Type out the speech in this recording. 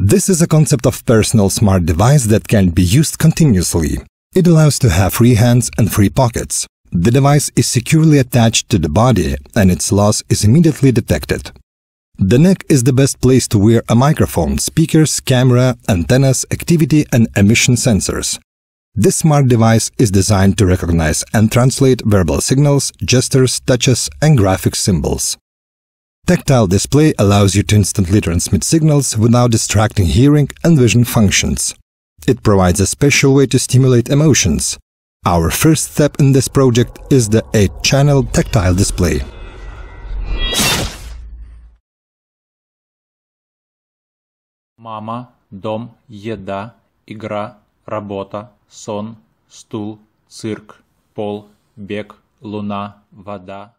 This is a concept of personal smart device that can be used continuously. It allows to have free hands and free pockets. The device is securely attached to the body and its loss is immediately detected. The neck is the best place to wear a microphone, speakers, camera, antennas, activity and emission sensors. This smart device is designed to recognize and translate verbal signals, gestures, touches and graphic symbols. Tactile display allows you to instantly transmit signals without distracting hearing and vision functions. It provides a special way to stimulate emotions. Our first step in this project is the 8-channel tactile display. Мама, дом, еда, игра, работа, сон, стул, цирк, пол, бег, луна, вода.